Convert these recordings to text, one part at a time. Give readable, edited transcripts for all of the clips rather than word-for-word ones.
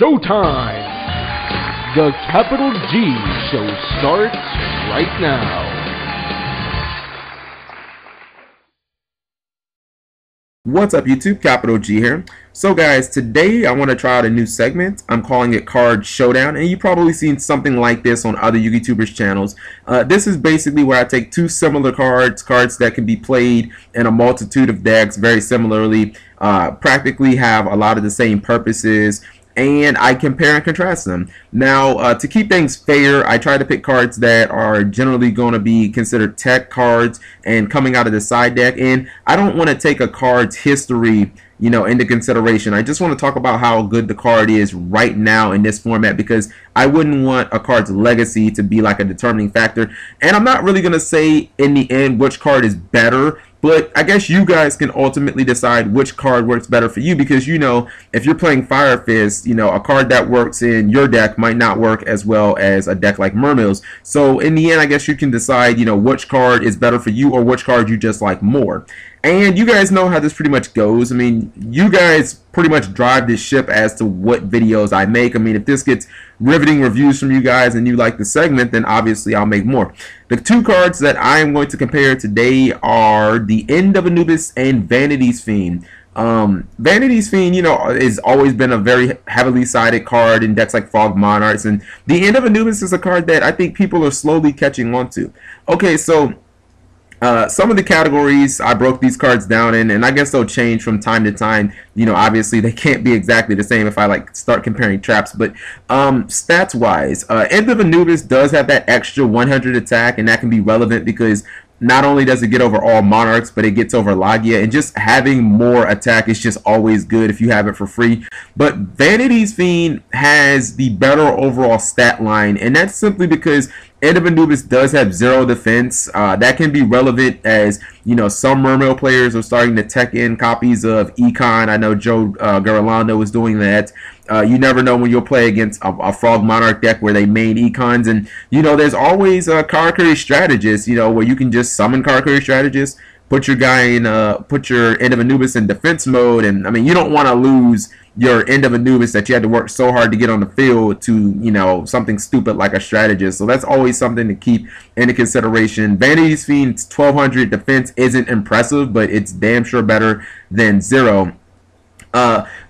showtime! The Capital G show starts right now. What's up YouTube, Capital G here. So guys, today I want to try out a new segment. I'm calling it Card Showdown, and you've probably seen something like this on other YouTubers' channels. This is basically where I take two similar cards that can be played in a multitude of decks very similarly, practically have a lot of the same purposes, and I compare and contrast them. Now, to keep things fair, I try to pick cards that are generally going to be considered tech cards and coming out of the side deck, and I don't want to take a card's history, you know, into consideration. I just want to talk about how good the card is right now in this format, because I wouldn't want a card's legacy to be like a determining factor. And I'm not really going to say in the end which card is better, but I guess you guys can ultimately decide which card works better for you, because, you know, if you're playing Fire Fist, you know, a card that works in your deck might not work as well as a deck like Mermails. So in the end, I guess you can decide, you know, which card is better for you or which card you just like more. And you guys know how this pretty much goes. I mean, you guys pretty much drive this ship as to what videos I make. I mean, if this gets riveting reviews from you guys and you like the segment, then obviously I'll make more. The two cards that I am going to compare today are the End of Anubis and Vanity's Fiend. Vanity's Fiend, you know, has always been a very heavily sided card in decks like Fog Monarchs, and the End of Anubis is a card that I think people are slowly catching on to. Okay, so some of the categories I broke these cards down in, and I guess they'll change from time to time. You know, obviously they can't be exactly the same if I like start comparing traps, but stats wise, End of Anubis does have that extra 100 attack, and that can be relevant because not only does it get over all Monarchs, but it gets over Laggia, and just having more attack is just always good if you have it for free. But Vanity's Fiend has the better overall stat line, and that's simply because End of Anubis does have 0 defense. That can be relevant as, you know, some Mermail players are starting to tech in copies of Econ. I know Joe Garolando was doing that. You never know when you'll play against a Frog Monarch deck where they main Econs. And, you know, there's always Karakuri Strategist, you know, where you can just summon Karakuri Strategist, put your guy in, put your End of Anubis in defense mode. And, I mean, you don't want to lose your End of Anubis that you had to work so hard to get on the field to, you know, something stupid like a strategist. So that's always something to keep into consideration. Vanity's Fiend's 1200 defense isn't impressive, but it's damn sure better than 0.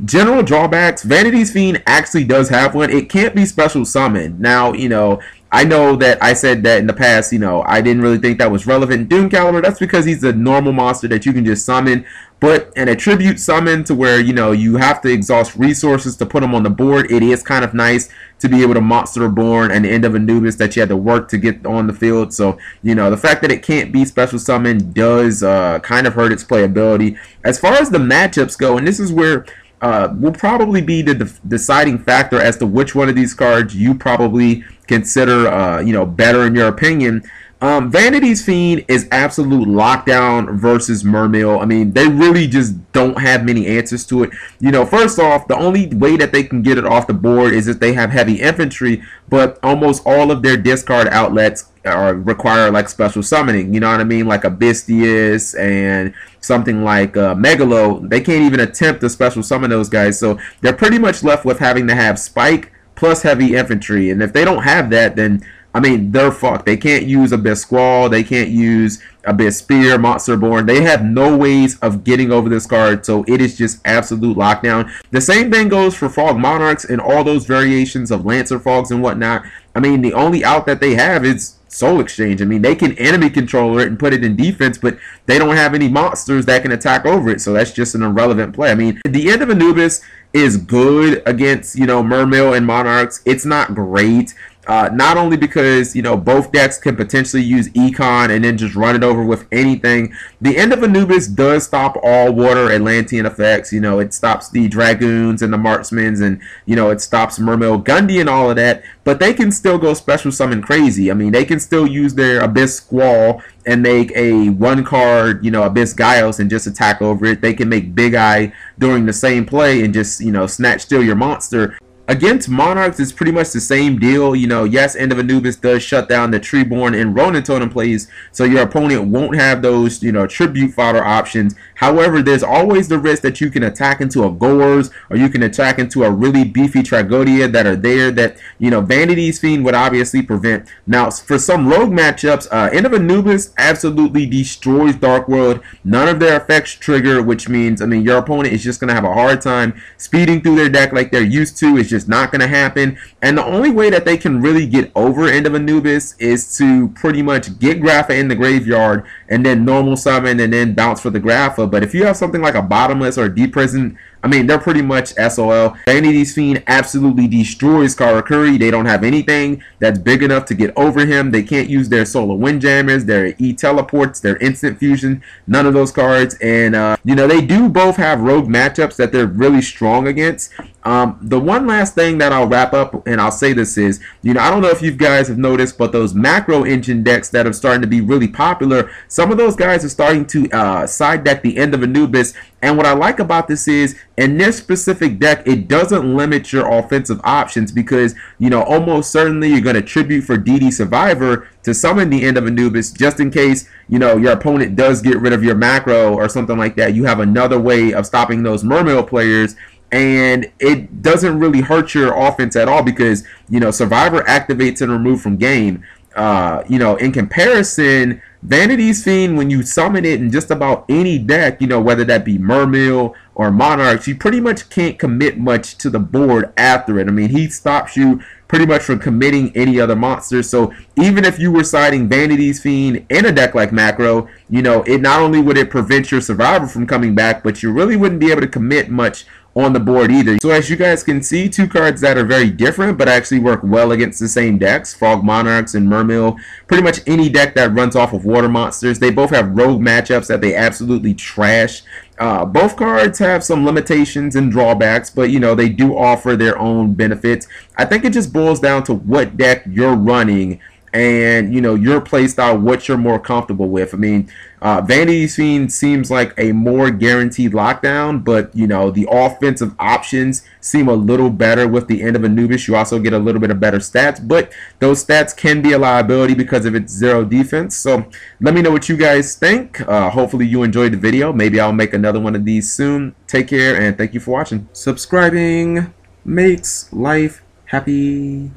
General drawbacks, Vanity's Fiend actually does have one. It can't be special summoned. Now, you know, I know that I said that in the past, you know, I didn't really think that was relevant. Doom Calibur, that's because he's a normal monster that you can just summon. But an attribute summon to where, you know, you have to exhaust resources to put them on the board, it is kind of nice to be able to Monster Born and End of Anubis that you had to work to get on the field. So, you know, the fact that it can't be special summoned does kind of hurt its playability. As far as the matchups go, and this is where will probably be the deciding factor as to which one of these cards you probably consider, you know, better in your opinion. Vanity's Fiend is absolute lockdown versus Mermail. I mean, they really just don't have many answers to it. You know, first off, the only way that they can get it off the board is if they have Heavy Infantry, but almost all of their discard outlets are, require like special summoning, you know what I mean, like Abyssius and something like Megalo. They can't even attempt to special summon those guys, so they're pretty much left with having to have Spike plus Heavy Infantry, and if they don't have that, then I mean, they're fucked. They can't use Abyss Squall. They can't use Abyss Spear, Monster Born. They have no ways of getting over this card, so it is just absolute lockdown. The same thing goes for Frog Monarchs and all those variations of Lancer Frogs and whatnot. I mean, the only out that they have is Soul Exchange. I mean, they can enemy controller it and put it in defense, but they don't have any monsters that can attack over it, so that's just an irrelevant play. I mean, the End of Anubis is good against, you know, Mermail and Monarchs. It's not great. Not only because, you know, both decks can potentially use Econ and then just run it over with anything. The End of Anubis does stop all water Atlantean effects. You know, it stops the Dragoons and the Marksmen, and, you know, it stops Mermail Gunde and all of that. But they can still go special summon crazy. I mean, they can still use their Abyss Squall and make a one card, you know, Abyss Gaios and just attack over it. They can make Big Eye during the same play and just, you know, snatch steal your monster. Against Monarchs, it's pretty much the same deal. You know, yes, End of Anubis does shut down the Treeborn and Ronin Totem plays, so your opponent won't have those, you know, tribute fodder options. However, there's always the risk that you can attack into a Gorz, or you can attack into a really beefy Trigodia that are there that, you know, Vanity's Fiend would obviously prevent. Now, for some rogue matchups, End of Anubis absolutely destroys Dark World. None of their effects trigger, which means, I mean, your opponent is just going to have a hard time speeding through their deck like they're used to. It's just not going to happen. And the only way that they can really get over End of Anubis is to pretty much get Grapha in the graveyard and then normal summon and then bounce for the Grapha. But if you have something like a Bottomless or a Deep Prison, I mean, they're pretty much SOL. Vanity's Fiend absolutely destroys Karakuri. They don't have anything that's big enough to get over him. They can't use their Solar Windjammers, their E-Teleports, their Instant Fusion, none of those cards. And, you know, they do both have rogue matchups that they're really strong against. The one last thing that I'll wrap up, and I'll say this is, you know, I don't know if you guys have noticed, but those macro engine decks that are starting to be really popular, some of those guys are starting to side deck the End of Anubis. And what I like about this is, in this specific deck, it doesn't limit your offensive options because, you know, almost certainly you're going to tribute for DD Survivor to summon the End of Anubis just in case, you know, your opponent does get rid of your macro or something like that. You have another way of stopping those Mermail players. And it doesn't really hurt your offense at all because, you know, Survivor activates and removes from game. You know, in comparison, Vanity's Fiend, when you summon it in just about any deck, you know, whether that be Mermail or Monarchs, you pretty much can't commit much to the board after it. I mean, he stops you pretty much from committing any other monster. So even if you were siding Vanity's Fiend in a deck like Macro, you know, it not only would it prevent your Survivor from coming back, but you really wouldn't be able to commit much on the board either. So as you guys can see, two cards that are very different but actually work well against the same decks, Frog Monarchs and Mermail, pretty much any deck that runs off of water monsters. They both have rogue matchups that they absolutely trash. Both cards have some limitations and drawbacks, but, you know, they do offer their own benefits. I think it just boils down to what deck you're running and, you know, your playstyle, what you're more comfortable with. I mean, Vanity's Fiend seems like a more guaranteed lockdown, but, you know, the offensive options seem a little better with the End of Anubis. You also get a little bit of better stats, but those stats can be a liability because of its zero defense. So let me know what you guys think. Hopefully you enjoyed the video. Maybe I'll make another one of these soon. Take care and thank you for watching. Subscribing makes life happy.